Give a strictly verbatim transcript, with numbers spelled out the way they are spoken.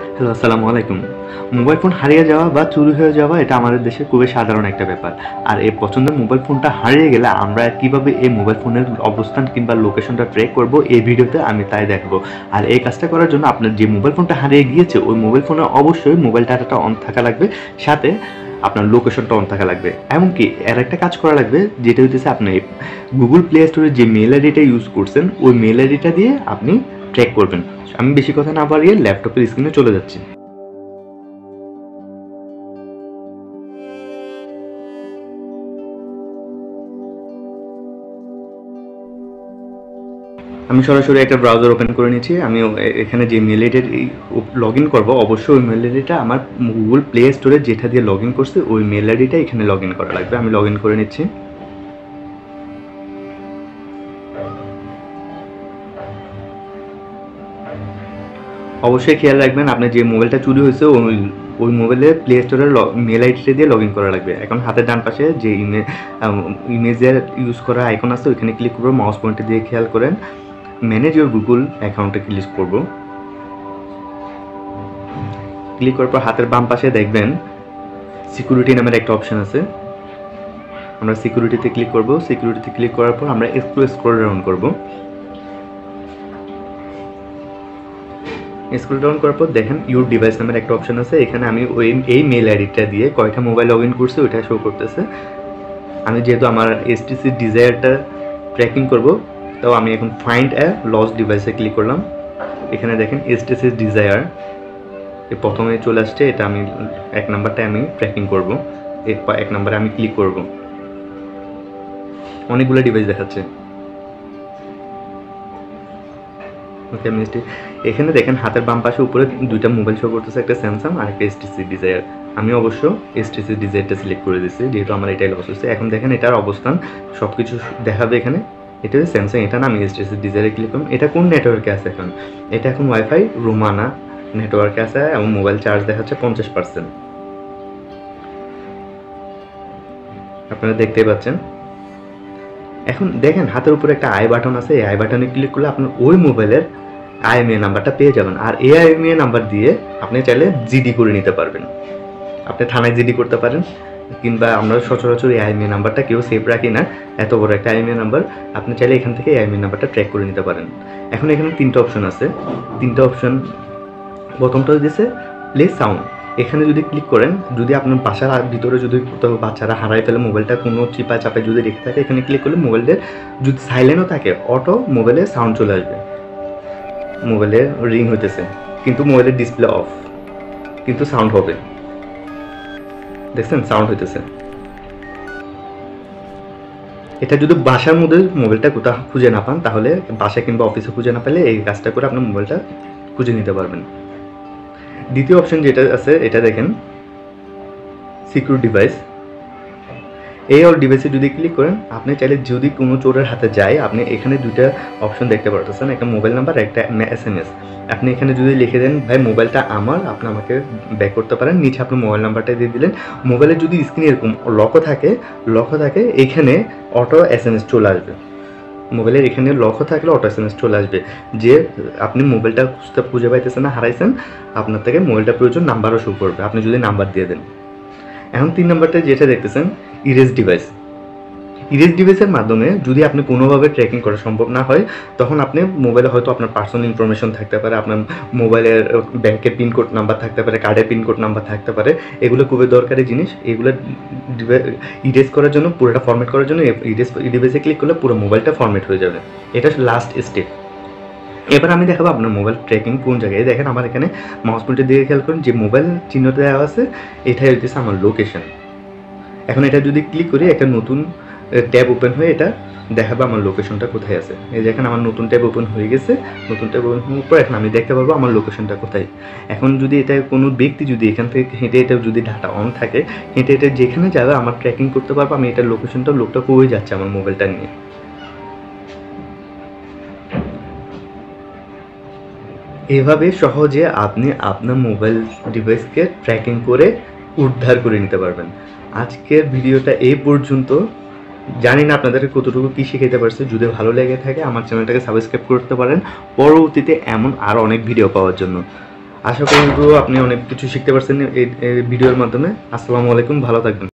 Hello अस्सलामु आलैकुम। Mobile phone हारिए जावा चोरी हो जावा एटा आमादेर देशे खूब साधारण एक बेपार। और ये पसंद मोबाइल फोन हारिए गेले आमरा किभाबे ए मोबाइल फोनेर अवस्थान किंबा लोकेशनटा ट्रैक करब ए भिडियोते आमि ताई देखाबो। और ये काजटा करार जोन्नो आपनार जे मोबाइल फोनटा हारिए गियेछे ओई मोबाइल फोने अवश्य मोबाइल डाटाटा अन थाका लागबे, साथे আপনার লোকেশনটা অন থাকা লাগবে। এমনকি এর একটা কাজ করা লাগবে যেটা হইতেছে আপনি গুগল প্লে স্টোরে যে মেল আইডিটা ইউজ করছেন ওই মেল আইডিটা দিয়ে আপনি ট্র্যাক করবেন। আমি বেশি কথা না বাড়িয়ে ল্যাপটপের স্ক্রিনে চলে যাচ্ছি। আমি সরাসরি একটা ব্রাউজার ওপেন করে নিয়েছি। আমি এখানে যে মেল আইডিটা লগ ইন করবো অবশ্যই ওই মেল আইডিটা আমার গুগল প্লে স্টোরে যেটা দিয়ে লগ ইন করছে ওই মেল আইডিটা এখানে লগ ইন করা লাগবে। আমি লগ ইন করে নিচ্ছি। অবশ্যই খেয়াল রাখবেন আপনি যে মোবাইলটা চুরি হয়েছে ওই ওই মোবাইলে প্লে স্টোরের মেল আইডিটা দিয়ে লগ ইন করা লাগবে। এখন হাতের ডান পাশে যে ইমে ইমেজের ইউজ করা আইকন আছে ওইখানে ক্লিক করবো। মাউস পয়েন্টে দিয়ে খেয়াল করেন manage your Google account click करब। क्लिक करार पर हाथेर बाम पाशे देखबेन सिक्यूरिटी नामेर एक अपशन आछे। आमरा सिक्यूरिटीते क्लिक करब। सिक्यूरिटीते क्लिक करार पर आमरा एक्टु स्क्रल डाउन करब। स्क्रल डाउन करार पर देखें योर डिवाइस नामेर एक अपशन आछे। एखाने आमि ओई मेल आईडिटा दिए कयटा मोबाइल लग इन करछि ओइटा शो करतेछे। आमि जेहेतु आमार एसटीसी डिजायारटा ट्रैकिंग करब तो आमी एखन फाइंड ए लस्ट डिवाइसे क्लिक करलाम। एखाने देखें एसटीसी डिजायर प्रथमे चले आसछे। एटा आमी एक नाम्बारटा आमी ट्रैकिंग करब। एक नाम्बारे आमी क्लिक करब। अनेकगुलो डिवाइस देखाच्छे। ओके आमी एखाने देखें हातेर बाम पाशे उपरे दुइटा मोबाइल शो करतेछे, एकटा सैमसांग और एकटा एसटीसी डिजायर। आमी अवश्य एसटीसी डिजायरटा सिलेक्ट करे दिछि जेहेतु आमार एटाई लस होइछे। एखन देखें एटार अवस्थान सबकिछु देखाबे। एखाने এটা হচ্ছে স্যামসাং। এটা না আমি এসটিসি ডিজায়ারে ক্লিক করলাম। এটা কোন নেটওয়ার্কে আছে? এখন এটা এখন ওয়াইফাই রোমানা নেটওয়ার্কে আছে এবং মোবাইল চার্জ দেখাচ্ছে পঞ্চাশ পার্সেন্ট। আপনারা দেখতেই পাচ্ছেন। এখন দেখেন হাতের উপরে একটা আই বাটন আছে। এই আই বাটনে ক্লিক করলে আপনার ওই মোবাইলের আইএমইআই নাম্বারটা পেয়ে যাবেন। আর এই আইএমইআই নাম্বার দিয়ে আপনি চাইলে জিডি করে নিতে পারবেন। আপনি থানায় জিডি করতে পারেন কিংবা আমরা সচরাচর আইএমই নাম্বারটা কেউ সেভ রাখি না, এত বড় একটা আইএমই নাম্বার। আপনি চাইলে এখান থেকে আইএমই নাম্বারটা ট্র্যাক করে নিতে পারেন। এখন এখানে তিনটা অপশন আছে। তিনটা অপশন প্রথমটা দিয়েছে প্লে সাউন্ড। এখানে যদি ক্লিক করেন, যদি আপনার বাসার ভিতরে যদি কোথাও বাচ্চারা হারাই ফেলে মোবাইলটা কোনো চিপা চাপে যদি রেখে থাকে, এখানে ক্লিক করলে মোবাইলের যদি সাইলেন্টও থাকে অটো মোবাইলের সাউন্ড চলে আসবে। মোবাইলের রিং হইতেছে কিন্তু মোবাইলের ডিসপ্লে অফ, কিন্তু সাউন্ড হবে। দেখছেন সাউন্ড হইতেছে। এটা যদি বাসার মধ্যে মোবাইলটা কোথাও খুঁজে না পান তাহলে বাসা কিংবা অফিসে খুঁজে না পেলে এই কাজটা করে আপনি মোবাইলটা খুঁজে নিতে পারবেন। দ্বিতীয় অপশন যেটা আছে এটা দেখেন সিকিউর ডিভাইস। এই অল ডিভাইসে যদি ক্লিক করেন আপনি চাইলে যদি কোনো চোরের হাতে যায় আপনি এখানে দুইটা অপশন দেখতে পারতেছেন, একটা মোবাইল নাম্বার একটা এসএমএস। আপনি এখানে যদি লিখে দেন ভাই মোবাইলটা আমার, আপনি আমাকে ব্যাক করতে পারেন। নিচে আপনি মোবাইল নাম্বারটা দিয়ে দিলেন। মোবাইলে যদি স্ক্রিনে এরকম লক থাকে লক থাকে এখানে অটো এসএমএস চলে আসবে। মোবাইলের এখানে লক থাকলে অটো এসএমএস চলে আসবে যে আপনি মোবাইলটা খুঁজতে খুঁজে পাইতেছেন না, হারাইছেন, আপনার থেকে মোবাইলটা প্রয়োজন। নাম্বারও শো করবে আপনি যদি নাম্বার দিয়ে দেন। এখন তিন নাম্বারটা যেটা দেখতেছেন ইরেজ ডিভাইস। ইরেজ ডিভাইসের মাধ্যমে যদি আপনি কোনোভাবে ট্র্যাকিং করা সম্ভব না হয় তখন আপনি মোবাইলে হয়তো আপনার পার্সোনাল ইনফরমেশন থাকতে পারে, আপনার মোবাইলের ব্যাংকের পিনকোড নাম্বার থাকতে পারে, কার্ডের পিনকোড নাম্বার থাকতে পারে। এগুলো খুবই দরকারি জিনিস। এগুলো ইরেজ করার জন্য, পুরোটা ফরম্যাট করার জন্য ইরেজ ডিভাইসে ক্লিক করলে পুরো মোবাইলটা ফরম্যাট হয়ে যাবে। এটা লাস্ট স্টেপ। এবার আমি দেখাবো আপনার মোবাইল ট্র্যাকিং কোন জায়গায়। দেখেন আমার এখানে মাউস পয়েন্টে দিয়ে খেয়াল করুন যে মোবাইল চিহ্নটা দেওয়া আছে এটাই হচ্ছে আমার লোকেশন। এখন এটা যদি ক্লিক করি একটা নতুন ট্যাব ওপেন হয়ে এটা দেখাবো আমার লোকেশনটা কোথায় আছে। এই যেখানে আমার নতুন ট্যাব ওপেন হয়ে গেছে। নতুন ট্যাব ওপেন হওয়ার পর এখন আমি দেখতে পারবো আমার লোকেশনটা কোথায়। এখন যদি এটা কোনো ব্যক্তি যদি এখান থেকে হেঁটে এটা যদি ডাটা অন থাকে হেঁটে এটা যেখানে যাবে আমার ট্র্যাকিং করতে পারবো আমি এটার লোকেশনটা লোকটা কই যাচ্ছে আমার মোবাইলটা নিয়ে। এভাবে সহজে আপনি আপনার মোবাইল ডিভাইসকে ট্র্যাকিং করে উদ্ধার করে নিতে পারবেন। আজকের ভিডিওটা এই পর্যন্ত। জানি না আপনাদের কতটুকু কী শিখাইতে পারছে। যদি ভালো লেগে থাকে আমার চ্যানেলটাকে সাবস্ক্রাইব করতে পারেন পরবর্তীতে এমন আরও অনেক ভিডিও পাওয়ার জন্য। आशा करी अपनी अनेक किछु शिखते पारछेन भिडियोर माध्यमे। आसलामु आलैकुम, भालो थाकबेन।